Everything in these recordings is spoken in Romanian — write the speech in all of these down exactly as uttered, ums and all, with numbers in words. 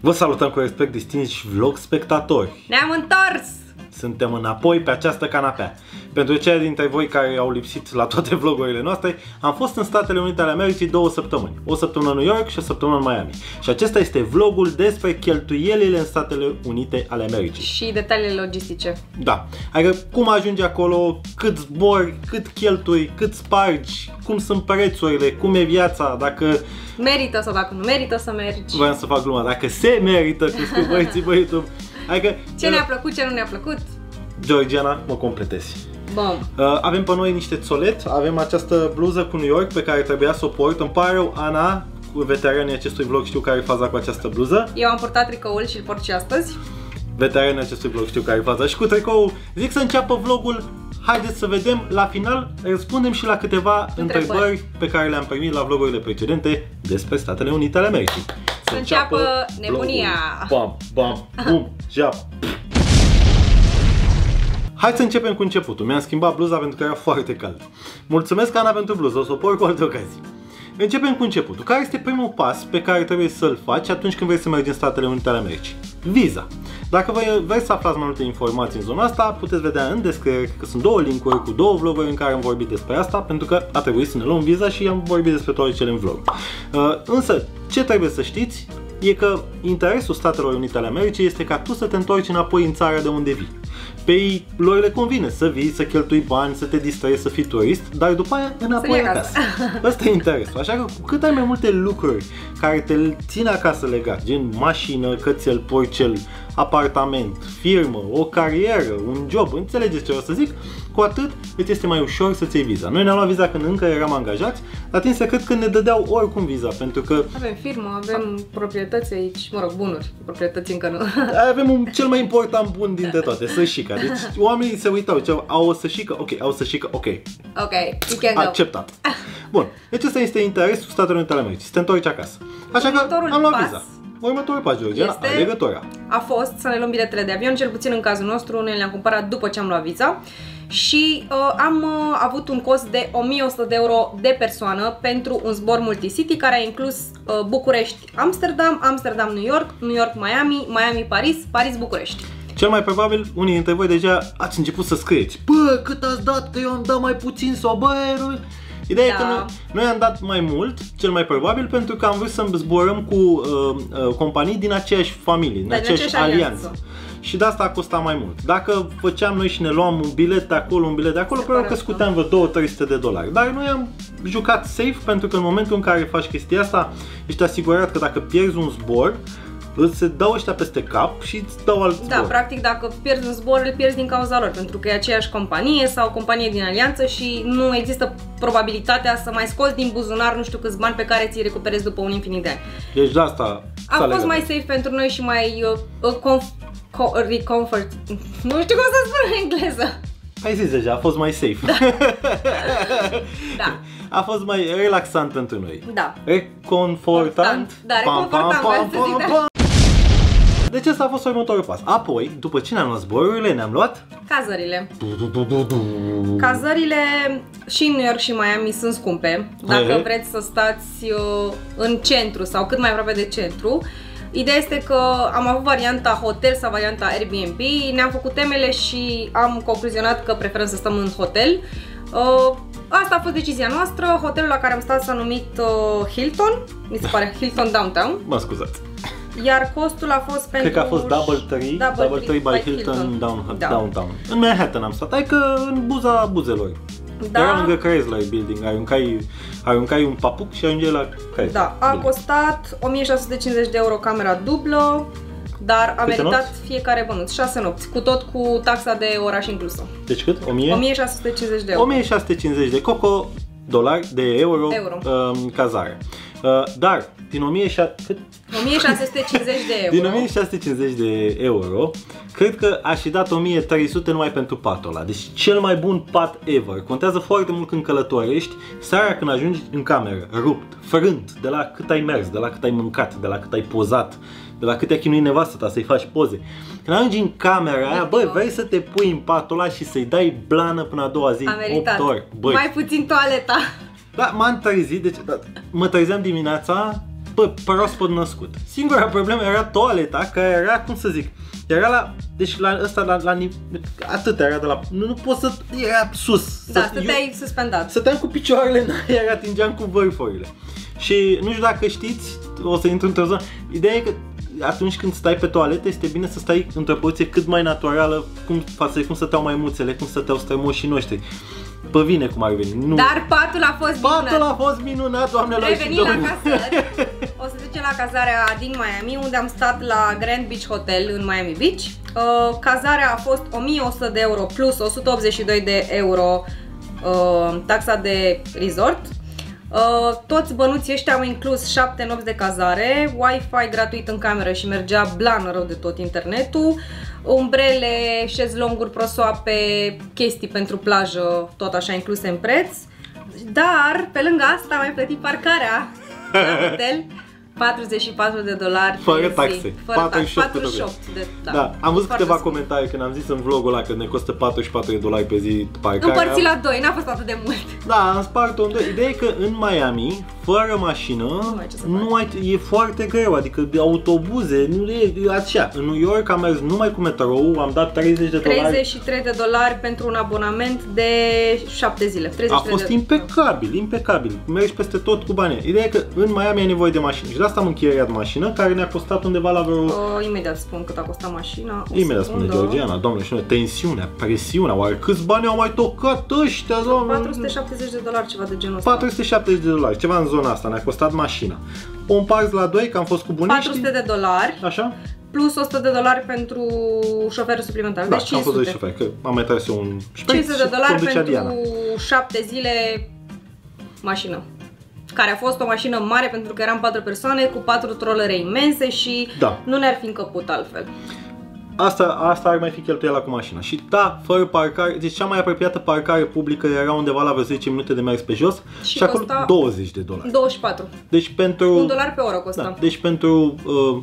Vă salutăm cu respect, distinși vlog spectatori. Ne-am întors! Suntem înapoi pe această canapea. Pentru cei dintre voi care au lipsit la toate vlogurile noastre, am fost în Statele Unite ale Americii două săptămâni. O săptămână în New York și o săptămână în Miami. Și acesta este vlogul despre cheltuielile în Statele Unite ale Americii. Și detaliile logistice. Da. Adică cum ajungi acolo, cât zbori, cât cheltui, cât spargi, cum sunt prețurile, cum e viața, dacă... merită sau dacă nu merită să mergi. Vreau să fac gluma. Dacă se merită, cu scumpăriții pe YouTube. Adică, ce ne-a plăcut, ce nu ne-a plăcut? Georgiana, mă completezi. Bom. Uh, avem pe noi niște țolet, avem această bluză cu New York pe care trebuia să o port. Îmi pare rău, Ana, cu veteranii acestui vlog, știu care e faza cu această bluză. Eu am purtat tricoul și îl port și astăzi. Veteranii acestui vlog știu care e faza și cu tricoul. Zic să înceapă vlogul. Haideți să vedem, la final răspundem și la câteva întrebări, întrebări pe care le-am primit la vlogurile precedente despre Statele Unite ale Americii. Să înceapă, înceapă nebunia! Bam, bam, bum, jap! Hai să începem cu începutul. Mi-am schimbat bluza pentru că era foarte cald. Mulțumesc, Ana, pentru bluză, o să o por cu alte ocazii. Începem cu începutul. Care este primul pas pe care trebuie să-l faci atunci când vrei să mergi în Statele Unite ale Americii? Viza. Dacă vreți să aflați mai multe informații în zona asta, puteți vedea în descriere, cred că sunt două linkuri cu două vloguri în care am vorbit despre asta, pentru că a trebuit să ne luăm viza și am vorbit despre toate cele în vlog. Uh, însă, ce trebuie să știți e că interesul Statelor Unite ale Americii este ca tu să te întorci înapoi în țara de unde vii. Pe ei, lor le convine să vii, să cheltui bani, să te distrezi, să fii turist, dar după aia înapoi acasă. Asta e interesul. Așa că cu cât ai mai multe lucruri care te țin acasă legat, gen mașină, cățel, porcel, apartament, firmă, o carieră, un job, înțelegeți ce vreau să zic, cu atât îți este mai ușor să-ți iei viza. Noi ne-am luat viza când încă eram angajați, dar timp să cred că ne dădeau oricum viza, pentru că... avem firmă, avem proprietăți aici, mă rog, bunuri, proprietăți încă nu. Avem un cel mai important bun dintre toate, sășica. Deci oamenii se uitau, ziceau, au o sășică, ok, au o sășică, ok. Ok, acceptat. Bun, deci ăsta este interesul Statelor Unite ale Americii, să te întorci acasă. Așa că am luat viza. Următorul pas, Georgiana, alegătoarea. A fost să ne luăm biletele de avion, cel puțin în cazul nostru, noi le-am cumpărat după ce am luat viza. Și uh, am uh, avut un cost de o mie o sută de euro de persoană pentru un zbor multicity care a inclus uh, București-Amsterdam, Amsterdam-New York, New York-Miami, Miami-Paris, Paris-București. Cel mai probabil, unii dintre voi deja ați început să scrieți: bă, cât ați dat, că eu am dat mai puțin sau bă, eroi. Ideea da. e că noi, noi am dat mai mult, cel mai probabil, pentru că am vrut să zborăm cu uh, uh, companii din aceeași familie, din, din aceeași alianță. alianță. Și de asta a costat mai mult. Dacă făceam noi și ne luam un bilet de acolo, un bilet de acolo, probabil că scuteam vreo două-trei sute de dolari. Dar noi am jucat safe, pentru că în momentul în care faci chestia asta, ești asigurat că dacă pierzi un zbor, îți se dau ăștia peste cap și îți dau alt zbor. Da, practic dacă pierzi un zbor, îl pierzi din cauza lor, pentru că e aceeași companie sau companie din alianță și nu există probabilitatea să mai scoți din buzunar nu știu câți bani pe care ți-i recuperezi după un infinit de ani. Deci de asta am fost legat. mai safe pentru noi și mai uh, uh, Recomfort. Nu știu cum să spun în engleză. Ai zis deja, a fost mai safe. Da. Da. A fost mai relaxant pentru noi. Da. Reconfortant. Da, reconfortant. Deci asta a fost următorul pas. Apoi, după ce ne-am luat zborurile, ne-am luat cazările. Cazările și în New York și Miami sunt scumpe. Dacă vreți să stați în centru sau cât mai aproape de centru. Ideea este că am avut varianta hotel sau varianta Airbnb, ne-am făcut temele și am concluzionat că preferăm să stăm în hotel. Asta a fost decizia noastră, hotelul la care am stat s-a numit Hilton, mi se pare Hilton Downtown. Mă scuzați. Iar costul a fost pentru... cred că a fost DoubleTree by Hilton Downtown. În Manhattan am stat, adică în buza buzelor. Da. Era lângă Chrysler Building, aruncai, aruncai un papuc și ajungeai la Chrysler. Da, a Building. Costat o mie șase sute cincizeci de euro camera dublă, dar a Câte meritat nopți? fiecare bănuț, șase nopți, cu tot cu taxa de oraș inclusă. Deci cât? o mie? o mie șase sute cincizeci de euro. o mie șase sute cincizeci de coco, dolari, de euro, euro. Uh, cazare. Uh, dar, din o mie șase sute cincizeci de euro, din o mie șase sute cincizeci de euro, cred că aș fi dat o mie trei sute numai pentru patul ăla. Deci cel mai bun pat ever. Contează foarte mult când călătorești. Seara când ajungi în cameră, rupt, frânt, de la cât ai mers, de la cât ai mâncat, de la cât ai pozat, de la cât te-a chinuit nevastă ta să-i faci poze. Când ajungi în camera aia, băi, vrei să te pui în patul ăla și să-i dai blană până a doua zi, opt ori. Băi. Mai puțin toaleta. Da, m-am trezit, deci da, mă trezeam dimineața, pă, proaspăt născut. Singura problemă era toaleta, care era, cum să zic, era la, deci la ăsta, la, la, atât era de la, nu, nu poți să, era sus. Da, să, stăteai eu, suspendat. Stăteam cu picioarele în aer, iar atingeam cu vârfurile. Și nu știu dacă știți, o să intru într-o zonă, ideea e că atunci când stai pe toaletă este bine să stai într-o poziție cât mai naturală, cum, față de cum stăteau maimuțele, cum stăteau strămoșii noștri. Pă vine cum ar veni. Nu. Dar patul a fost minunat. Patul a fost minunat, doamnelor și domnilor. La casări. O să ducem la cazarea din Miami, unde am stat la Grand Beach Hotel în Miami Beach. Uh, cazarea a fost o mie o sută de euro plus o sută optzeci și doi de euro uh, taxa de resort. Uh, toți bănuții ăștia au inclus șapte nopți de cazare, Wi-Fi gratuit în cameră și mergea blană rău de tot internetul, umbrele, șezlonguri prosoape, chestii pentru plajă, tot așa incluse în preț. Dar pe lângă asta am mai plătit parcarea la hotel, patruzeci și patru de dolari. Fără taxe, fără patruzeci și opt de dolari. Da. Da. Am văzut câteva comentarii când am zis în vlogul ăla că ne costă patruzeci și patru de dolari pe zi parcarea. Împărțit la doi, n-a fost atât de mult. Da, am spart-o în doi. Ideea e că în Miami, fără mașină, nu, nu ai, e foarte greu, adică autobuze, nu e așa. În New York am mers numai cu metrou, am dat treizeci de dolari. treizeci și trei de dolari pentru un abonament de șapte zile. treizeci și trei A fost de... impecabil, impecabil. Mergi peste tot cu banii. Ideea e că în Miami ai nevoie de mașină. Și de asta am închiriat mașină, care ne-a costat undeva la vreo... Uh, imediat spun cât a costat mașina. O imediat spune Georgiana, doamne, și noi, tensiunea, presiunea, oare câți bani au mai tocat ăștia, doamne? patru sute șaptezeci de dolari, ceva de genul ăsta. patru sute șaptezeci de dolari, ceva în zona asta, ne-a costat mașina. O împarți la doi, că am fost cu bunești. patru sute de dolari. Așa? Plus o sută de dolari pentru șoferul suplimentar. Da, deci am fost de șofer, că am mai tras eu un... cinci sute de dolari pentru șapte zile mașină. Care a fost o mașină mare pentru că eram patru persoane cu patru trolere imense și da, nu ne-ar fi încăput altfel. Asta, asta ar mai fi cheltuiala cu mașina. Și da, fără parcare, deci cea mai apropiată parcare publică era undeva la vreo zece minute de mers pe jos și, și acolo douăzeci de dolari. douăzeci și patru. Deci pentru... un dolar pe oră costa. Da, deci pentru... Uh,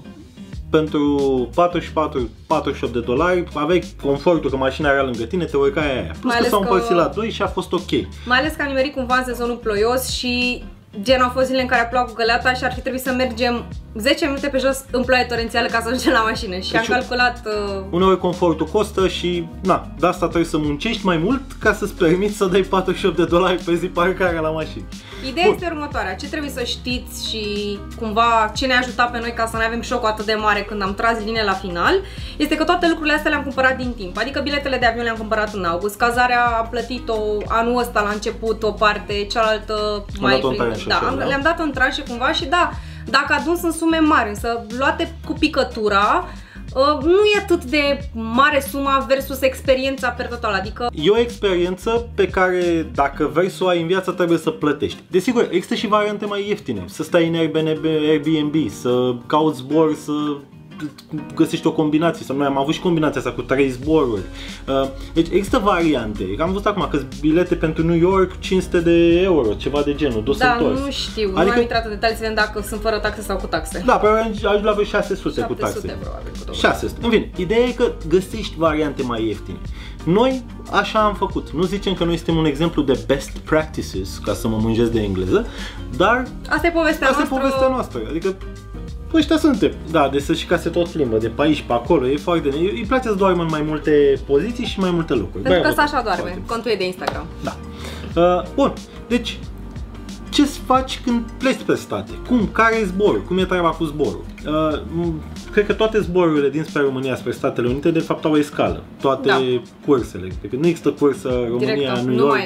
pentru patruzeci și patru, patruzeci și opt de dolari aveai confortul că mașina era lângă tine, te urcai aia. Plus mai că s-au împărțit că... la doi și a fost ok. Mai ales că am nimerit cumva în sezonul ploios și... Gen, au fost zile în care a plouat cu găleata și ar fi trebuit să mergem zece minute pe jos în ploaie torențială ca să ajungem la mașină și deci am calculat... Uh... Uneori confortul costă și na, de asta trebuie să muncești mai mult ca să-ți permiți să dai patruzeci și opt de dolari pe zi parcare la mașină. Ideea Bun. este următoarea, ce trebuie să știți și cumva ce ne-a ajutat pe noi ca să nu avem șocul atât de mare când am tras linia la final, este că toate lucrurile astea le-am cumpărat din timp, adică biletele de avion le-am cumpărat în august, cazarea am plătit-o anul ăsta la început o parte, cealaltă mai prin... Da, le-am dat în tranșe cumva și da, dacă adun sunt sume mari, însă luate cu picătura, nu e atât de mare suma versus experiența per total, adică... E o experiență pe care dacă vrei să o ai în viață trebuie să plătești. Desigur, există și variante mai ieftine, să stai în Airbnb, Airbnb să cauți zbor, să... găsești o combinație, sau noi am avut și combinația asta cu trei zboruri. Deci există variante. Am văzut acum că bilete pentru New York cinci sute de euro, ceva de genul, dos da, întors. Nu știu, adică... nu am intrat în detalii să vedem dacă sunt fără taxe sau cu taxe. Da, probabil ajung la vreo șase sute cu taxe. Probabil, cu șase sute. În fine, ideea e că găsești variante mai ieftine. Noi așa am făcut. Nu zicem că noi suntem un exemplu de best practices, ca să mă mângesc de engleză, dar asta e povestea asta noastră. E povestea noastră. Adică ăștia suntem. Da, de să și ca se tot plimbă, de pe aici, pe acolo, e foarte... Îi place să doarmă în mai multe poziții și mai multe lucruri. Pentru că așa doarme, contul e de Instagram. Da. Uh, bun, deci, ce-ți faci când pleci pe state? Cum? Care e zborul? Cum e treaba cu zborul? Uh, cred că toate zborurile dinspre România, spre Statele Unite, de fapt au escală. Toate da. cursele. Cred că nu există cursă România-New York.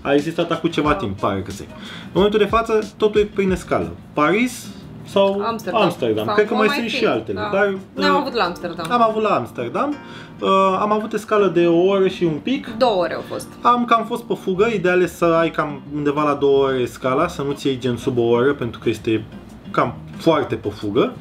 A existat acum ceva uh. timp, pare că se. În momentul de față, totul e prin escală. Paris... sau Amsterdam, Amsterdam. Cred că mai, mai sunt fi. și altele, da. dar ne-am uh, avut la Amsterdam. Am avut la Amsterdam, uh, am avut escală de o oră și un pic. Două ore au fost. Am cam fost pe fugă, ideal e să ai cam undeva la două ore escala, să nu-ți iei gen sub o oră, pentru că este cam foarte pe fugă.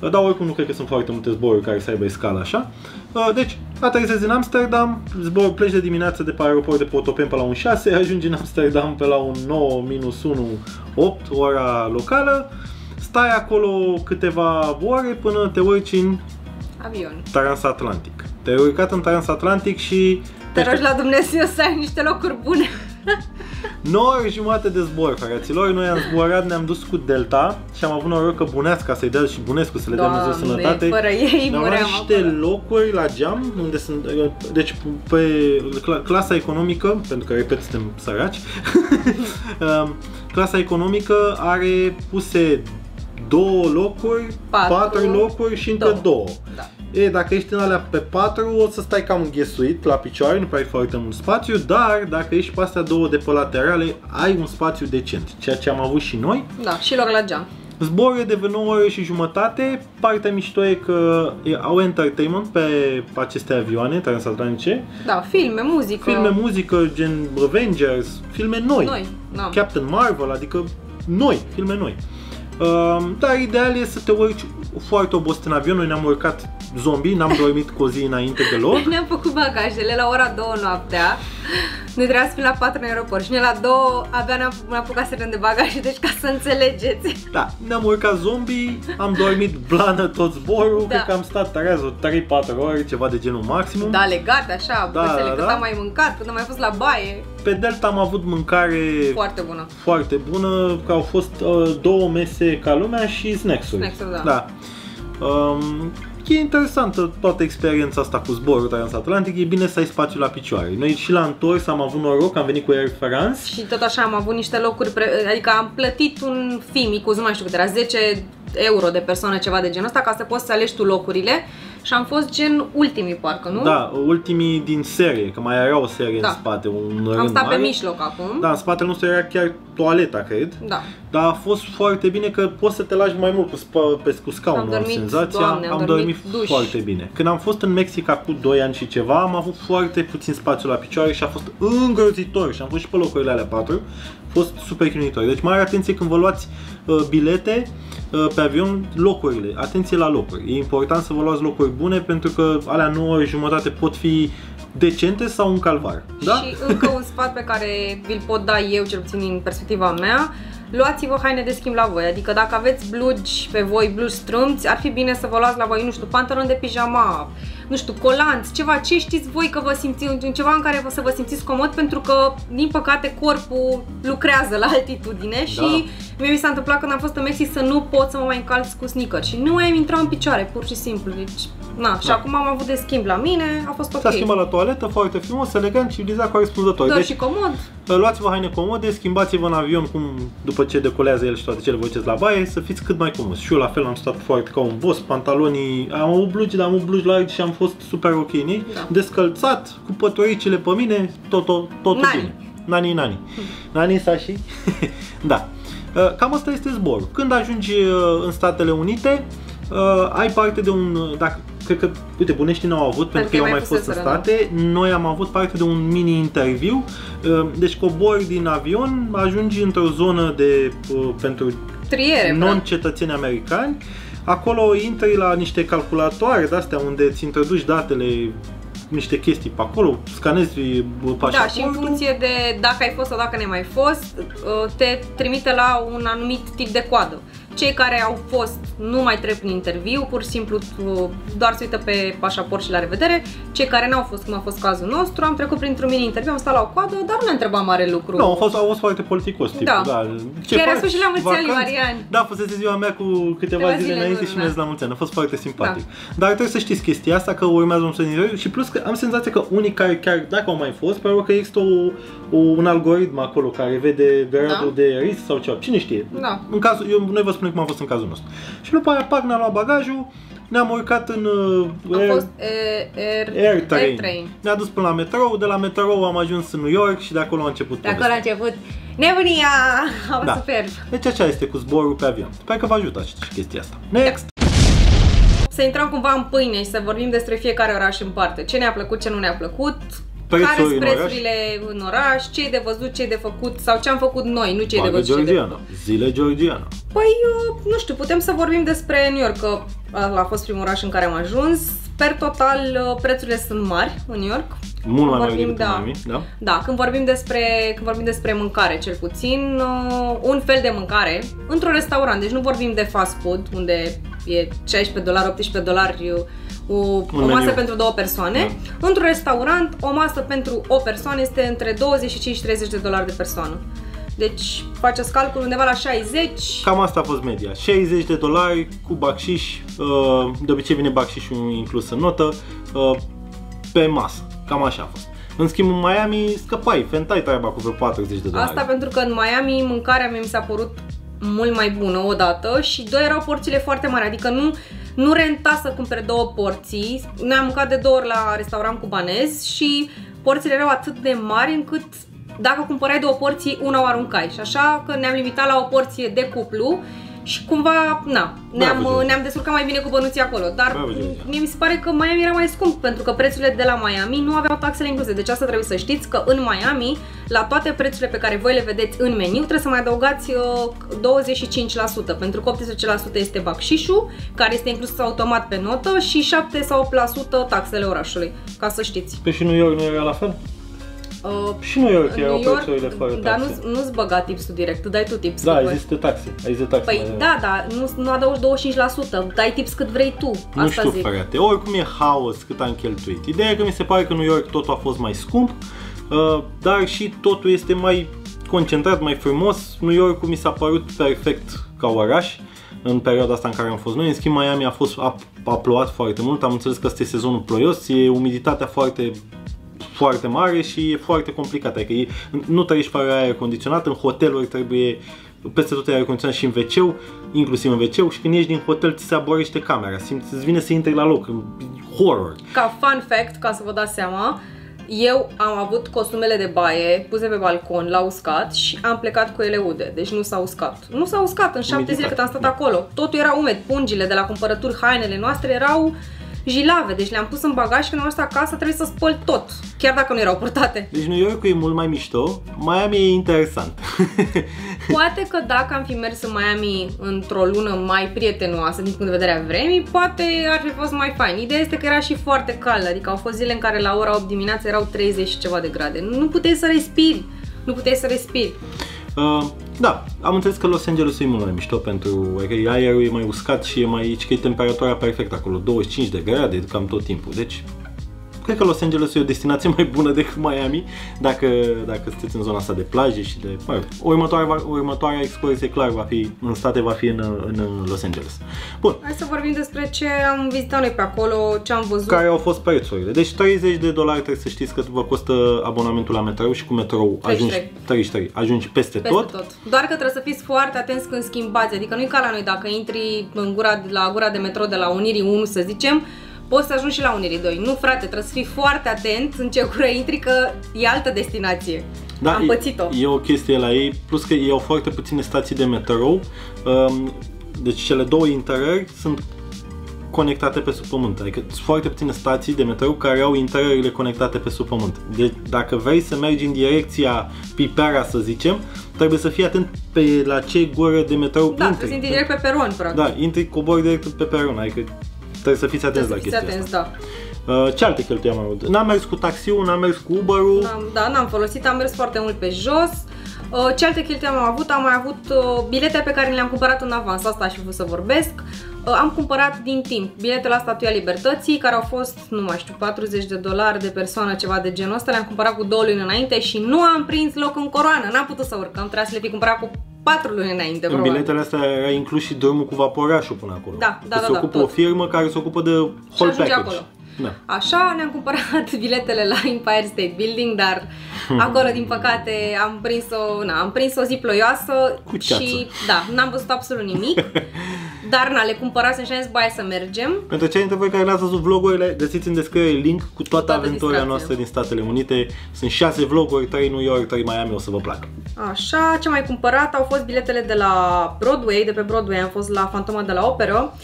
Uh, dar oricum nu cred că sunt foarte multe zboruri care să aibă escala așa. Uh, deci, aterizezi în Amsterdam, zbor, pleci de dimineață de pe aeroport de pe Otopen pe la unu șase, ajungi în Amsterdam pe la un nouă minus unu, opt, ora locală. Stai acolo câteva ore până te urci în avion transatlantic. Te-ai urcat în transatlantic și... Te rogi la Dumnezeu să ai niște locuri bune. nouă ore și jumătate de zbor, fraților. Noi am zborat, ne-am dus cu Delta și am avut noroc că Buneasca să-i dea și Bunescu să le dea Dumnezeu sănătate. Fără ei muream niște acolo. Locuri la geam, unde sunt, deci pe clasa economică, pentru că, repet, suntem săraci, clasa economică are puse două locuri, patru, patru locuri și încă două. două. Da. E, dacă ești în alea pe patru, o să stai cam înghesuit la picioare, nu prea ai foarte mult spațiu, dar dacă ești pe astea două de pe laterale, ai un spațiu decent, ceea ce am avut și noi. Da, și loc la geam. Zborul de vreo nouă ore și jumătate, partea mișto e că au entertainment pe aceste avioane transatlantice. Da, filme, muzică. Filme, muzică, gen Avengers, filme noi. Noi, da. Captain Marvel, adică noi, filme noi. Um, dar ideal e să te urci foarte obosit în avion. Noi ne-am urcat zombie, n-am dormit cu o zi înainte deloc. Ne-am făcut bagajele la ora două noaptea. Ne trebuia să fim la patru în aeroport și noi la două abia ne-am apucat să rând de bagaje, deci ca să înțelegeți. Da, ne-am urcat zombie, am dormit blană tot zborul, da. Cred că am stat tarează trei patru ore, ceva de genul maximum. Da, legat așa, da, băsele, da, cât da. Am mai mâncat, când am mai fost la baie. Pe Delta am avut mâncare foarte bună, foarte bună, că au fost uh, două mese ca lumea și snacks-uri. Snacks-uri, da. Da. Um, E interesantă toată experiența asta cu zborul transatlantic, e bine să ai spațiu la picioare. Noi și la întors am avut noroc, am venit cu Air France. Și tot așa am avut niște locuri, pre... adică am plătit un fee micuț, nu mai știu cât era, zece euro de persoană, ceva de genul ăsta, ca să poți să alegi tu locurile. Și am fost gen ultimii, parcă, nu? Da, ultimii din serie, că mai era o serie da. În spate, un rând. Am stat mare. Pe mijloc acum. Da, în spatele nostru era chiar toaleta, cred. Da. Dar a fost foarte bine că poți să te lași mai mult cu, pe, cu scaunul, am, dormit, am senzația. Doamne, am, am dormit, dormit foarte bine. Când am fost în Mexic acum doi ani și ceva, am avut foarte puțin spațiu la picioare și a fost îngrozitor și am fost și pe locurile alea patru. A fost super chinuitor. Deci mare atenție când vă luați uh, bilete uh, pe avion, locurile. Atenție la locuri. E important să vă luați locuri bune pentru că alea nouă ore și jumătate pot fi decente sau un calvar. Da? Și încă un sfat pe care vi-l pot da eu, cel puțin din perspectiva mea, luați-vă haine de schimb la voi. Adică dacă aveți blugi pe voi, blugi strâmți, ar fi bine să vă luați la voi, nu știu, pantaloni de pijama, nu știu, colanți, ceva ce știți voi că vă simțiți, ceva în care vă să vă simțiți comod, pentru că, din păcate, corpul lucrează la altitudine da. Și mie mi s-a întâmplat când am fost în Mexic să nu pot să mă mai încalț cu sneakers și nu am intrat în picioare, pur și simplu, deci, na, da. Și acum am avut de schimb la mine, a fost ok. S-a schimbat la toaletă, foarte frumos, elegant, civilizat, corespunzător. Deci, și comod. Luați-vă haine comode, schimbați-vă în avion cum după ce decolează el și toate cele, vă duceți la baie, să fiți cât mai comod. Și eu la fel am stat foarte ca un boss, pantalonii, am avut blugi, dar am avut blugi largi și am a fost super ok, ne? Da. Descălțat, cu păturicile pe mine, totul totu bine. Nani, nani. Nani, sași? Da. Cam asta este zborul. Când ajungi în Statele Unite, ai parte de un... Dacă, cred că, uite, buneștii n-au avut, pentru că eu am mai fost în state, noi am avut parte de un mini-interviu. Deci cobori din avion, ajungi într-o zonă de pentru non-cetățeni americani. Acolo intri la niște calculatoare de-astea unde îți introduci datele, niște chestii pe acolo, scanezi pașaportul. Da, și în funcție de dacă ai fost sau dacă n-ai mai fost, te trimite la un anumit tip de coadă. Cei care au fost nu mai trec prin interviu, pur și simplu doar se uită pe pașaport și la revedere. Cei care n-au fost, cum a fost cazul nostru, am trecut printr-un mini-interviu, am stat la o coadă, dar nu ne întrebam mare lucru. Nu, a fost, fost foarte politicos, tipul, da. Da. Ce chiar a spus și la mulți ani, Marian. Da, fusese ziua mea cu câteva zile, zile înainte și mi-a la mulți ani, a fost foarte simpatic. Da. Dar trebuie să știți chestia asta, că urmează un scenariu și plus că am senzația că unii care chiar dacă au mai fost, probabil că există o, o, un algoritm acolo care vede gradul da. De risc sau ceva, cine știe. Da. În cazul, eu, noi vă spune cum a fost în cazul nostru. Și după aia, pac, ne-am luat bagajul, ne-am urcat în uh, Air Train. Ne-a dus până la metrou, de la metrou am ajuns în New York și de acolo a început. De acolo a început nebunia! Da. Super! Deci așa este cu zborul pe avion. Sper că vă ajută și chestia asta. Next! Da. Să intrăm cumva în pâine și să vorbim despre fiecare oraș în parte. Ce ne-a plăcut, ce nu ne-a plăcut, care sunt prețurile în oraș, ce e de văzut, ce e de făcut sau ce am făcut noi, nu ce e de văzut, Georgiana. Zile Georgiana. Păi, nu știu, putem să vorbim despre New York, că a fost primul oraș în care am ajuns. Per total, prețurile sunt mari în New York. Mult mai mari decât în Miami, da? Da, când vorbim despre, când vorbim despre mâncare, cel puțin, un fel de mâncare, într-un restaurant, deci nu vorbim de fast food, unde e șaisprezece dolari, optsprezece dolari o masă pentru două persoane. Da. Într-un restaurant, o masă pentru o persoană este între douăzeci și cinci și treizeci de dolari de persoană. Deci faceți calculul undeva la șaizeci. Cam asta a fost media. șaizeci de dolari cu bacșiș, de obicei vine bacșișul inclus în notă, pe masă. Cam așa a fost. În schimb, în Miami scăpai, fentai treaba cu vreo patruzeci de dolari. Asta pentru că în Miami mâncarea mie mi s-a părut mult mai bună odată și doi erau porțile foarte mari, adică nu, nu renta să cumpere două porții. Noi am mâncat de două ori la restaurant cubanez și porțile erau atât de mari încât dacă cumpărai două porții, una o aruncai și așa că ne-am limitat la o porție de cuplu și cumva, na, ne-am ne descurcat mai bine cu bănuții acolo, dar mie mi se pare că Miami era mai scump pentru că prețurile de la Miami nu aveau taxele incluse, deci asta trebuie să știți că în Miami, la toate prețurile pe care voi le vedeți în meniu, trebuie să mai adăugați douăzeci și cinci la sută, pentru că optsprezece la sută este bacșișul, care este inclus automat pe notă și șapte sau opt la sută taxele orașului, ca să știți. Pe și New York nu era la fel? Uh, și New York erau prețurile fără taxe. Dar nu, nu-ți băga tipsul direct, tu dai tu tips. Da, există taxe, există taxe. Păi mai da, da, nu, nu adaugi douăzeci și cinci la sută, dai tips cât vrei tu. Nu asta știu, zic. Frate, oricum e haos cât am cheltuit. Ideea e că mi se pare că New York totul a fost mai scump, uh, dar și totul este mai concentrat, mai frumos. New York-ul mi s-a părut perfect ca oraș în perioada asta în care am fost noi. În schimb, Miami a fost a, a plouat foarte mult, am înțeles că este sezonul ploios, e umiditatea foarte foarte mare și e foarte complicat, adică e, nu trăiești fără aer condiționat, în hoteluri trebuie peste tot aer condiționat și în ve ce-ul, inclusiv în ve ce-ul, și când ieși din hotel ți se aborește camera, simți, îți vine să intri la loc, horror. Ca fun fact, ca să vă dați seama, eu am avut costumele de baie puse pe balcon la uscat și am plecat cu ele ude, deci nu s-a uscat. Nu s-a uscat în șapte zile cât am stat acolo, totul era umed, pungile de la cumpărături, hainele noastre erau jilave, deci le-am pus în bagaj și când am ajuns acasă trebuie să spăl tot, chiar dacă nu erau purtate. Deci New York-ul e mult mai mișto, Miami e interesant. Poate că dacă am fi mers în Miami într-o lună mai prietenoasă din punct de vedere a vremii, poate ar fi fost mai fain. Ideea este că era și foarte cald, adică au fost zile în care la ora opt dimineața erau treizeci și ceva de grade. Nu puteai să respiri, nu puteai să respiri. Uh, da, am înțeles că Los Angeles e mult mai mișto pentru că aerul e mai uscat și e mai aici că e temperatura perfectă acolo, douăzeci și cinci de grade cam tot timpul, deci cred că Los Angeles e o destinație mai bună decât Miami dacă, dacă sunteți în zona asta de plaje și de... Următoarea, următoarea excursie clar va fi în state, va fi în, în Los Angeles. Bun. Hai să vorbim despre ce am vizitat noi pe acolo, ce am văzut. Care au fost prețurile. Deci treizeci de dolari trebuie să știți că vă costă abonamentul la metrou și cu metrou ajungi, treizeci și trei, ajungi peste, peste tot. tot. Doar că trebuie să fiți foarte atenți când schimbați, adică nu e ca la noi dacă intri în gura, la gura de metrou de la Unirii unu să zicem, poți să ajungi și la Unirii doi. Nu, frate, trebuie să fii foarte atent în ce gură intri, că e altă destinație. Da, am pățit-o. E o chestie la ei, plus că ei au foarte puține stații de metrou. Deci cele două intrări sunt conectate pe sub pământ. Adică sunt foarte puține stații de metrou care au intrările conectate pe sub pământ. Deci dacă vrei să mergi în direcția Pipera, să zicem, trebuie să fii atent pe la ce gură de metrou da, intri. Da, trebuie să intri direct pe peron, practic. Da, intri, cobori direct pe peron. Adică trebuie să fiți atenți la chestia atenți, asta. Da. Ce alte cheltuiam mai mult? N-am mers cu taxiul, n-am mers cu Uber-ul. Da, n-am folosit, am mers foarte mult pe jos. Ce alte cheltuiam am avut? Am mai avut bilete pe care le-am cumpărat în avans, asta aș fi vrut să vorbesc. Am cumpărat din timp bilete la Statuia Libertății, care au fost, nu mai știu, patruzeci de dolari de persoană, ceva de genul ăsta. Le-am cumpărat cu două luni înainte și nu am prins loc în coroană, n-am putut să urcăm, trebuia să le fi cumpărat cu patru luni înainte. În biletele astea era inclus și drumul cu vaporașul până acolo. Da, da, da. Se ocupă o firmă care se ocupă de whole package. Da. Așa, ne-am cumpărat biletele la Empire State Building, dar acolo, din păcate, am prins o, na, am prins o zi ploioasă și da, n-am văzut absolut nimic. Dar na, le cumpărasem și am zis, bai, să mergem. Pentru cei dintre voi care n-ați văzut vlogurile, găsiți în descriere link cu toată, toată aventura noastră din Statele Unite. Sunt șase vloguri, trei New York, trei Miami, o să vă placă. Așa, ce mai cumpărat au fost biletele de la Broadway, de pe Broadway am fost la Fantoma de la Opera,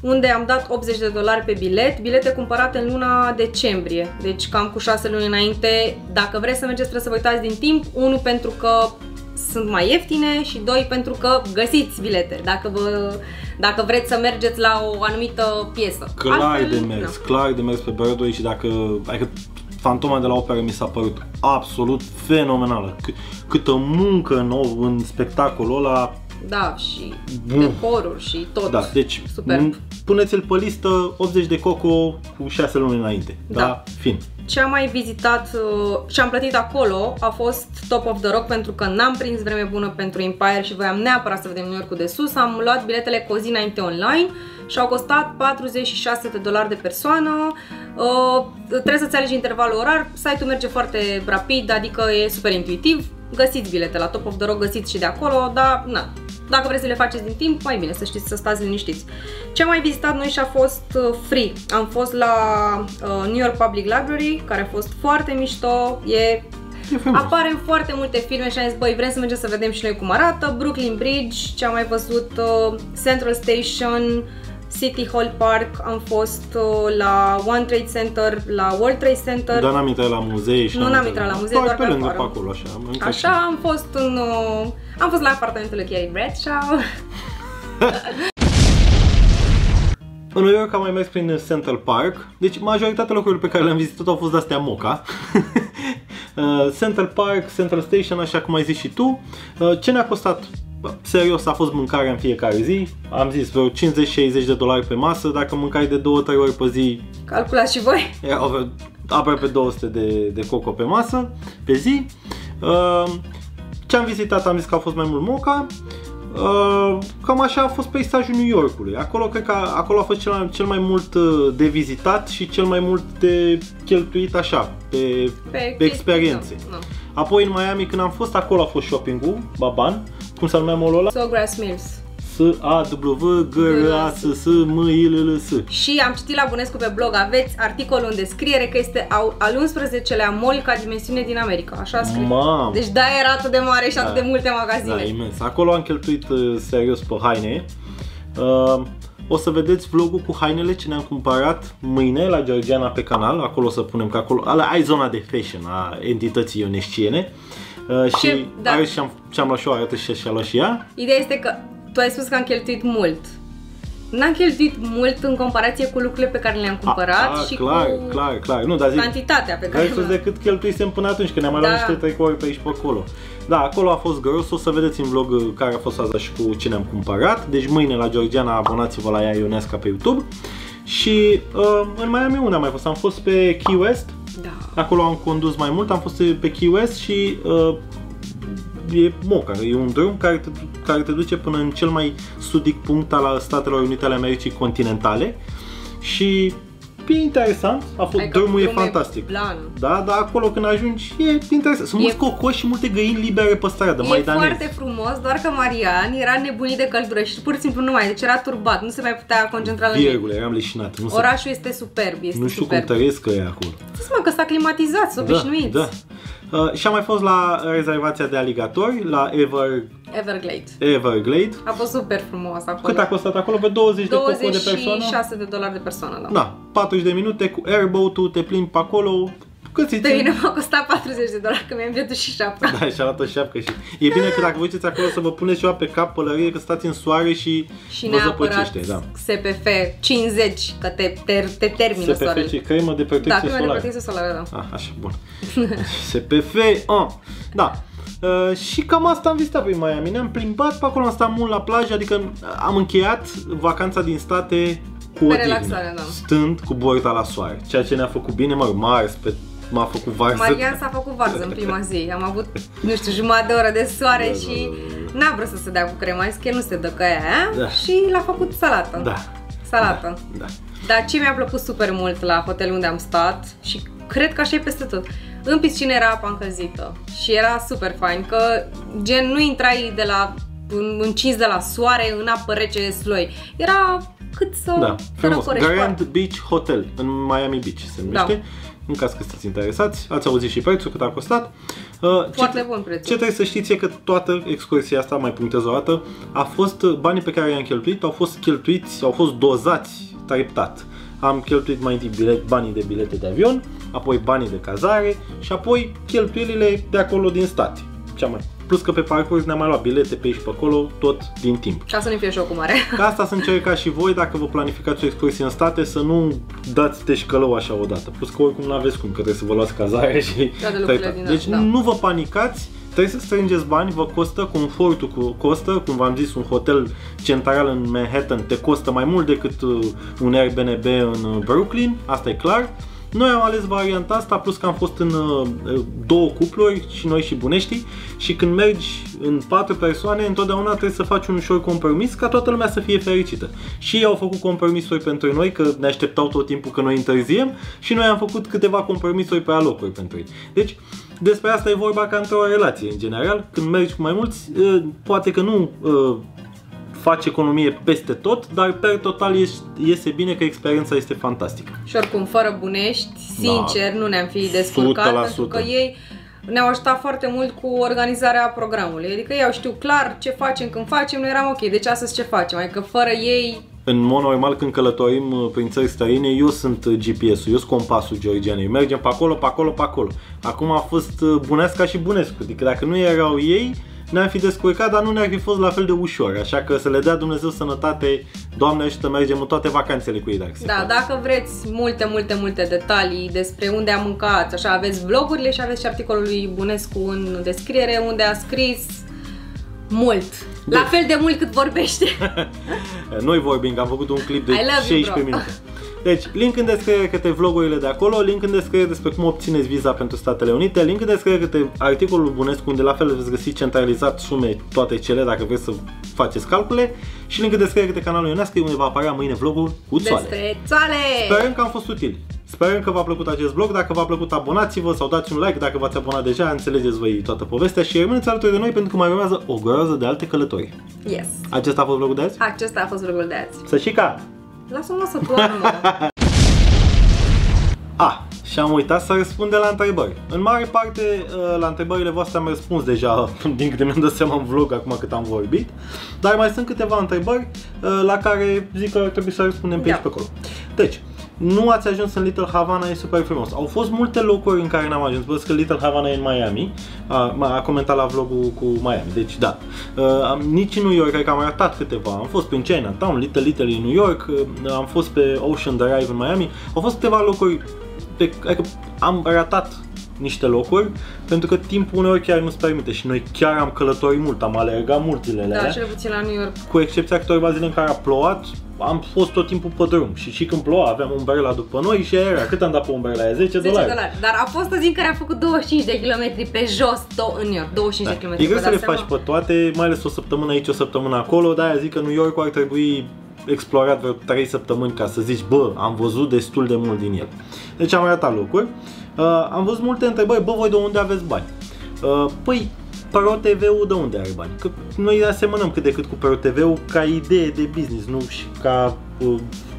unde am dat optzeci de dolari pe bilet, bilete cumpărate în luna decembrie, deci cam cu șase luni înainte. Dacă vreți să mergeți, trebuie să vă uitați din timp, unu pentru că sunt mai ieftine și doi pentru că găsiți bilete, dacă, vă, dacă vreți să mergeți la o anumită piesă. Clar Altfel, de mers, na. clar de mers pe Broadway și dacă... Adică Fantoma de la Opera mi s-a părut absolut fenomenală. C câtă muncă nouă în spectacolul ăla, da, și decoruri și tot. Da, deci puneți-l pe listă, optzeci de coco cu șase luni înainte. Da, da, fin. Ce am mai vizitat și am plătit acolo a fost Top of the Rock, pentru că n-am prins vreme bună pentru Empire și voiam neapărat să vedem New York-ul de sus. Am luat biletele cu o zi înainte online și au costat patruzeci și șase de dolari de persoană. Uh, trebuie să-ți alegi intervalul orar, site-ul merge foarte rapid, adică e super intuitiv. Găsiți bilete la Top of the Rock, găsiți și de acolo, dar na, dacă vreți să le faceți din timp, mai bine să știți să stați liniștiți. Ce am mai vizitat noi și a fost free. Am fost la uh, New York Public Library, care a fost foarte mișto, e... apare în foarte multe filme și am zis, băi, vrem să mergem să vedem și noi cum arată. Brooklyn Bridge, ce am mai văzut, uh, Central Station, City Hall Park, am fost uh, la One Trade Center, la World Trade Center. Dar n-am intrat la muzei și... Nu n-am intrat la muzei, doar pe lângă pe acolo, așa. Așa, am fost în... Uh, am fost la apartamentele Carrie Bradshaw. În New York am mai mers prin Central Park. Deci majoritatea locurilor pe care le-am vizitat au fost de-astea moca. Central Park, Central Station, așa cum ai zis și tu. Ce ne-a costat? Serios, a fost mâncarea în fiecare zi. Am zis vreo cincizeci șaizeci de dolari pe masă. Dacă mâncai de două trei ori pe zi... Calculați și voi! Erau aproape două sute de, de coco pe masă, pe zi. Ce am vizitat, am zis că a fost mai mult moca. Cam așa a fost peisajul New Yorkului. Acolo cred că acolo a fost cel mai, cel mai mult de vizitat și cel mai mult de cheltuit așa, pe, pe, pe experiențe. No, no. Apoi în Miami, când am fost acolo, a fost shopping-ul, baban, cum se numea molul ăla? Sawgrass Mills. S A W G R A S S M I L L S. Și am citit la Bunescu pe blog, aveți articolul în descriere că este al unsprezecelea mall ca dimensiune din America, așa scrie. Mam. Deci da, era atât de mare și da, atât de multe magazine. Da, imens. Acolo am cheltuit uh, serios pe haine. Uh, o să vedeți vlogul cu hainele ce ne-am cumpărat mâine la Georgiana pe canal, acolo o să punem, că acolo ala, ai zona de fashion a entității ionesciene. Uh, și ce, da, are și am, și am luat și o arată și și-a luat și ea. Ideea este că tu ai spus că am cheltuit mult. N-am cheltuit mult în comparație cu lucrurile pe care le-am cumpărat a, a, și clar, cu clar, clar. Nu, dar zic, cantitatea pe care le-am decât cheltuisem până atunci, că ne-am mai da, luat niște tricouri pe aici pe acolo. Da, acolo a fost gros, o să vedeți în vlog care a fost azi și cu ce ne-am cumpărat. Deci mâine la Georgiana, abonați-vă la ea, Ionesca, pe YouTube. Și uh, în Miami unde am mai fost? Am fost pe Key West. Da. Acolo am condus mai mult, am fost pe Key West și... Uh, e moca, e un drum care te, care te duce până în cel mai sudic punct al Statelor Unite ale Americii continentale și e interesant, a fost, adică drumul e fantastic. Plan. Da, dar acolo când ajungi e interesant. Sunt e... mulți cocoși și multe găini libere pe stradă, mai danez. E foarte frumos, doar că Marian era nebunit de căldură și pur și simplu nu mai, deci era turbat, nu se mai putea concentra la virgule, eram leșinat. Nu Orașul se... este superb, este nu știu superb. Cum trăiesc ăia acolo. Știți mă că s-a climatizat, s-a obișnuit. Da, da. Uh, și am mai fost la rezervația de aligatori, la Ever... Everglade. Everglade. A fost super frumos acolo. Cât a costat acolo? Pe douăzeci de coco de persoană? douăzeci și șase de dolari de persoană, da. Da, patruzeci de minute cu airboat-ul, te plimbi pe acolo. Cât ți-i țin? Pe mine m-a costat patruzeci de dolari, că mi-am vietuit și șapca. Da, și-a luat o șapcă și... E bine că dacă vă uiteți acolo să vă puneți ceva pe cap, pălărie, că stați în soare și, și vă zăpăcește. Și neapărat S P F cincizeci, că te, te, te termină soarele. S P F, cremă de protecție solară. Da, cremă de protecție solară, da. Ah, așa, bun. S P F, ah, da. Uh, și cam asta am vizitat pe Miami. Ne-am plimbat pe acolo, am stat mult la plajă, adică am încheiat vacanța din state cu odihnă, da, stând cu borta la soare, ceea ce ne-a făcut bine, mă, mars, pe m-a făcut varză. Marian s-a făcut varză în prima zi. Am avut, nu știu, jumătate de oră de soare da, și n-a vrut să se dea cu crema, că nu se dă ca aia da, și l-a făcut salată. Da. Salată. Da, da. Dar ce mi-a plăcut super mult la hotelul unde am stat și cred că așa e peste tot. În piscină era apa încălzită și era super fain că gen nu intrai de la încins de la soare în apă rece sloi. Era cât să da, frumos. Grand Beach Hotel în Miami Beach se numește. Da. În caz că sunteți interesați, ați auzit și prețul, cât a costat. Foarte ce, bun preț. Ce trebuie să știți e că toată excursia asta, mai punctez o dată, a fost, banii pe care i-am cheltuit au fost cheltuiți, au fost dozați treptat. Am cheltuit mai întâi bilet, banii de bilete de avion, apoi banii de cazare și apoi cheltuielile de acolo din state. Cea mai. Plus că pe parcurs ne-am mai luat bilete pe aici și pe acolo, tot din timp. Ca să nu fie șocul mare. Ca asta să încercați și voi, dacă vă planificați o excursie în state, să nu dați teșcălău așa odată. Plus că oricum nu aveți cum, că trebuie să vă luați cazare și... Toate lucrurile din deci da, nu vă panicați, Trebuie să strângeți bani, vă costă, confortul costă, cum v-am zis, un hotel central în Manhattan te costă mai mult decât un Airbnb în Brooklyn, asta e clar. Noi am ales varianta asta, plus că am fost în două cupluri, și noi și buneștii, și când mergi în patru persoane, întotdeauna trebuie să faci un ușor compromis ca toată lumea să fie fericită. Și ei au făcut compromisuri pentru noi, că ne așteptau tot timpul că noi întârziem, și noi am făcut câteva compromisuri pe alocuri pentru ei. Deci, despre asta e vorba ca într-o relație, în general. Când mergi cu mai mulți, poate că nu faci economie peste tot, dar per total iese bine, că experiența este fantastică. Și oricum, fără bunești, sincer, da, nu ne-am fi descurcat, pentru că ei ne-au ajutat foarte mult cu organizarea programului. Adică ei au știut clar ce facem, când facem, noi eram ok, deci astăzi ce facem, adică fără ei... În mod normal, când călătorim prin țări străine, eu sunt G P S-ul, eu sunt compasul Georgianei. Mergem pe acolo, pe acolo, pe acolo. Acum a fost Bunesca și Bunescu, adică dacă nu erau ei, ne-am fi descurcat, dar nu ne-ar fi fost la fel de ușor. Așa că să le dea Dumnezeu sănătate, Doamne ajută, mergem în toate vacanțele cu ei. Dacă se da, dacă vreți multe, multe, multe detalii despre unde am mâncat, așa, aveți vlogurile și aveți și articolul lui Bunescu în descriere, unde a scris mult. Deci, la fel de mult cât vorbește. Noi vorbim, am făcut un clip de șaisprezece minute. Deci, link în descriere către vlogurile de acolo, link în descriere despre cum obțineți viza pentru Statele Unite, link în descriere către articolul Bunescu, unde la fel veți găsi centralizat sume toate cele, dacă vreți să faceți calcule, și link în descriere către canalul Ionesca, unde va apărea mâine vlogul cu țoale. Despre țoale! Sperăm că am fost utili. Sperăm că v-a plăcut acest vlog. Dacă v-a plăcut, abonați-vă sau dați un like. Dacă v-ați abonat deja, înțelegeți voi toată povestea și rămâneți alături de noi, pentru că mai urmează o groază de alte călătorii. Yes. Acesta a fost vlogul de azi? Acesta a fost vlogul de azi. Să și ca! Lasă-mă să doarmă. A, și am uitat să răspund la întrebări. În mare parte la întrebările voastre am răspuns deja, din câte mi-am dat seama în vlog acum cât am vorbit. Dar mai sunt câteva întrebări la care zic că ar trebui să răspundem pe aici pe acolo. Deci, nu ați ajuns în Little Havana, e super frumos. Au fost multe locuri în care n-am ajuns. Văd că Little Havana e în Miami. A, a comentat la vlogul cu Miami, deci da. A, nici în New York, cred că am arătat câteva. Am fost prin Chinatown, Little Italy în New York, am fost pe Ocean Drive în Miami. Au fost câteva locuri pe care am ratat niște locuri, pentru că timpul uneori chiar nu-ți permite și noi chiar am călătorit mult, am alergat mult zilele alea. Da, cel puțin la New York. Cu excepția câteva zile în care a plouat, am fost tot timpul pe drum și și când ploua aveam umbrela după noi și era, cât am dat pe umbrela aia? zece dolari. zece dolari. Dar a fost o zi în care a făcut douăzeci și cinci de kilometri pe jos în New York, douăzeci și cinci de kilometri. E greu să le faci pe toate, mai ales o săptămână aici, o săptămână acolo, de-aia zic că New York ar trebui explorat vreo trei săptămâni ca să zici, bă, am văzut destul de mult din el. Deci am arătat locuri. Uh, am văzut multe întrebări, bă, voi de unde aveți bani? Uh, păi, Pro T V-ul de unde are bani? Că noi asemănăm cât de cât cu Pro T V-ul ca idee de business, nu și ca uh,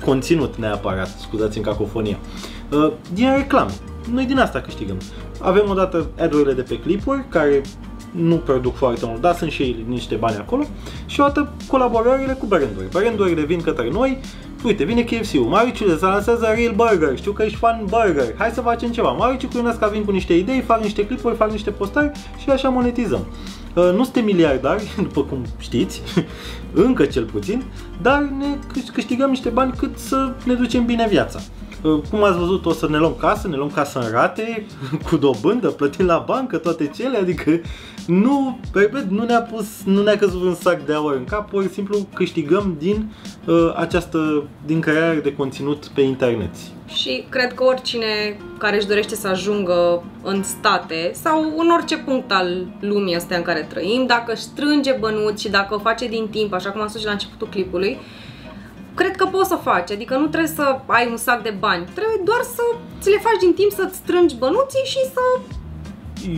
conținut neapărat, scuzați-mi cacofonia. Uh, din reclame, noi din asta câștigăm. Avem odată ad-urile de pe clipuri, care nu produc foarte mult, dar sunt și ei niște bani acolo, și odată colaborările cu branduri. Brandurile vin către noi. Uite, vine K F C-ul, Mariciu se lansează Real Burger, știu că ești fan burger, hai să facem ceva. Mariciu cu Ionesca vin cu niște idei, fac niște clipuri, fac niște postări și așa monetizăm. Nu suntem miliardari, după cum știți, încă cel puțin, dar ne câștigăm niște bani cât să ne ducem bine viața. Cum ați văzut, o să ne luăm casă, ne luăm casă în rate, cu dobândă, plătim la bancă, toate cele, adică nu, repet, nu ne-a pus, nu ne-a căzut un sac de aur în cap, pur și simplu câștigăm din uh, această, din crearea de conținut pe internet. Și cred că oricine care își dorește să ajungă în state sau în orice punct al lumii astea în care trăim, dacă strânge bănuți și dacă o face din timp, așa cum am spus și la începutul clipului, cred că poți să faci, adică nu trebuie să ai un sac de bani, trebuie doar să ți le faci din timp, să-ți strângi bănuții și să...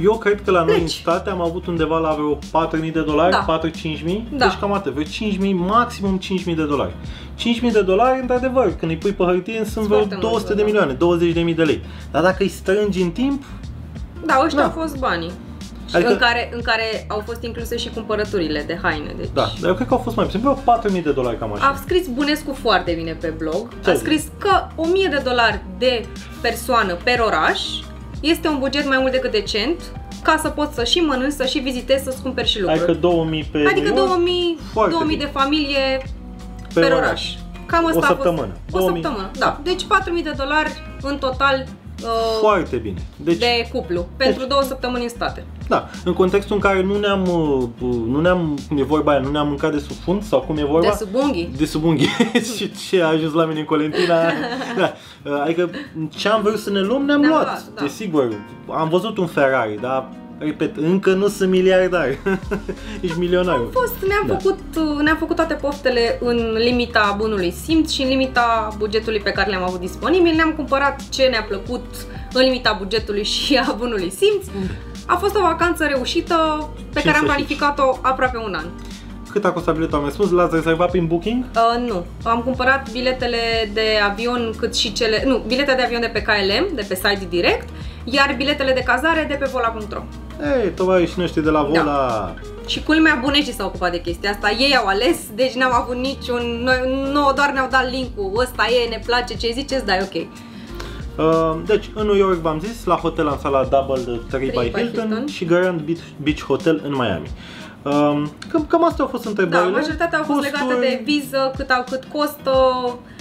Eu cred că la noi în state am avut undeva la vreo patru mii de dolari, da. patru cinci mii, da. Deci cam atât, vreo cinci mii, maximum cinci mii de dolari. cinci mii de dolari, într-adevăr, când îi pui pe hârtie, sunt vreo două sute de milioane, douăzeci de mii de lei. Dar dacă îi strângi în timp... Da, ăștia da. au fost banii. Adică, în, care, în care au fost incluse și cumpărăturile de haine, deci... Da, dar eu cred că au fost mai puțin, patru mii de dolari cam așa. A scris Bunescu foarte bine pe blog, a scris că o mie de dolari de persoană per oraș este un buget mai mult decât decent ca să poți să și mănânci, să și vizitezi, să-ți cumperi și lucruri. Adică două mii pe Adică două mii, două mii de familie pe per oraș. oraș. Cam asta o săptămână. A fost, o săptămână, da. Deci patru mii de dolari în total uh, foarte bine. Deci, de cuplu, pentru deci, două săptămâni în state. Da, în contextul în care nu ne-am, nu ne-am, cum e vorba aia, nu ne-am mâncat de sub fund sau cum e vorba? De sub unghii. De sub unghii. Și ce a ajuns la mine în Colentina. Da. Adică ce am vrut să ne luăm, ne-am ne luat, luat da. Desigur. Am văzut un Ferrari, dar repet, încă nu sunt miliardar. Ești milionar. Am fost, ne-am da. făcut, ne-am făcut toate poftele în limita bunului simț și în limita bugetului pe care le-am avut disponibil. Ne-am cumpărat ce ne-a plăcut în limita bugetului și a bunului simț. A fost o vacanță reușită pe care am planificat-o aproape un an. Cât a costat biletul, am spus? L-ați rezervat prin Booking? Uh, nu. Am cumpărat biletele de avion, cât și cele... Nu, biletele de avion de pe K L M, de pe site direct, iar biletele de cazare de pe vola punct ro. Ei, tovarășii noștri de la Vola! Da. Și culmea, buneștii s-au ocupat de chestia asta, ei au ales, deci n-am avut niciun... Noi, nouă doar ne-au dat link-ul, ăsta e, ne place, ce ziceți, da, e ok. Deci, în New York, v-am zis, la hotel am stat la DoubleTree by Hilton și Grand Beach Hotel în Miami. Cam, cam astea au fost întrebările. Da, majoritatea au fost costuri... legate de viză, cât, au, cât costă,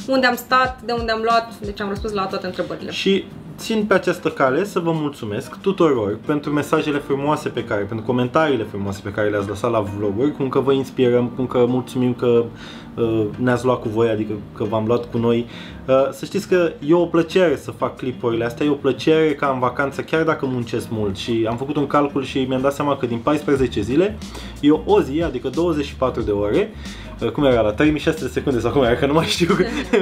unde am stat, de unde am luat, deci am răspuns la toate întrebările. Și țin pe această cale să vă mulțumesc tuturor pentru mesajele frumoase pe care, pentru comentariile frumoase pe care le-ați lăsat la vloguri, cum că vă inspirăm, cum că mulțumim că uh, ne-ați luat cu voi, adică că v-am luat cu noi. Uh, să știți că e o plăcere să fac clipurile astea, e o plăcere ca în vacanță, chiar dacă muncesc mult, și am făcut un calcul și mi-am dat seama că din paisprezece zile e o zi, adică douăzeci și patru de ore, uh, cum era la trei mii șase sute de secunde sau cum era, că nu mai știu,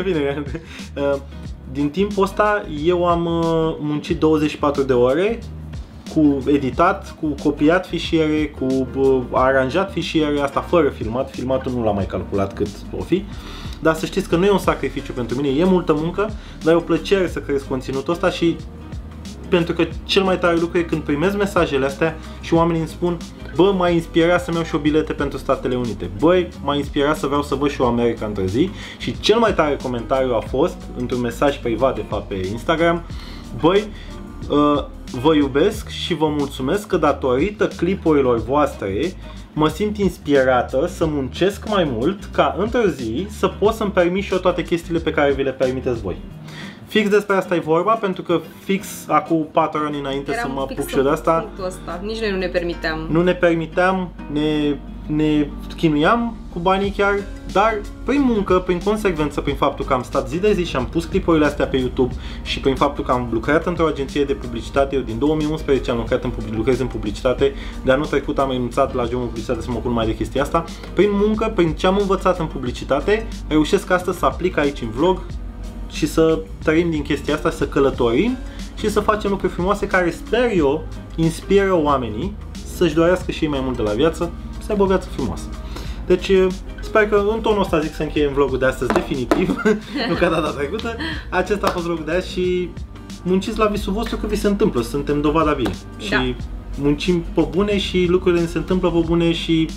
bine, uh, din timpul ăsta eu am uh, muncit douăzeci și patru de ore cu editat, cu copiat fișiere, cu uh, aranjat fișiere, asta fără filmat, filmatul nu l-am mai calculat cât o fi. Dar să știți că nu e un sacrificiu pentru mine, e multă muncă, dar e o plăcere să creez conținutul ăsta și pentru că cel mai tare lucru e când primez mesajele astea și oamenii îmi spun: bă, m-a inspirat să-mi iau și o bilete pentru Statele Unite. Băi, m-a inspirat să vreau să văd și o America într-o zi. Și cel mai tare comentariu a fost, într-un mesaj privat de fapt pe Instagram: băi, vă iubesc și vă mulțumesc că datorită clipurilor voastre mă simt inspirată să muncesc mai mult ca într-o zi să pot să-mi permit și eu toate chestiile pe care vi le permiteți voi. Fix despre asta e vorba, pentru că fix acum patru ani înainte să mă apuc și eu de asta, nici noi nu ne permiteam. Nu ne permiteam, ne, ne chinuiam cu banii chiar, dar prin muncă, prin consecvență, prin faptul că am stat zi de zi și am pus clipurile astea pe YouTube și prin faptul că am lucrat într-o agenție de publicitate, eu din două mii unsprezece am lucrat în, lucrez în publicitate, de anul trecut am renunțat la jobul publicitate să mă ocup mai de chestia asta. Prin muncă, prin ce am învățat în publicitate, reușesc astăzi să aplic aici în vlog și să trăim din chestia asta, să călătorim și să facem lucruri frumoase care, sper eu, inspiră oamenii să-și dorească și ei mai mult de la viață, să aibă o viață frumoasă. Deci sper că în tonul ăsta zic să încheiem vlogul de astăzi definitiv, nu ca data trecută. Acesta a fost vlogul de azi și munciți la visul vostru că vi se întâmplă, suntem dovada vie. Da. Și muncim pe bune și lucrurile ne se întâmplă pe bune și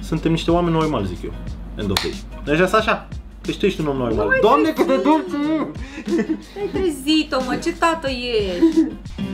suntem niște oameni normali, zic eu. Endofei. Deci asta așa. Deci tu ești un om normal. Doamne, cât de dulce! Te-ai trezit-o, mă, ce tată ești!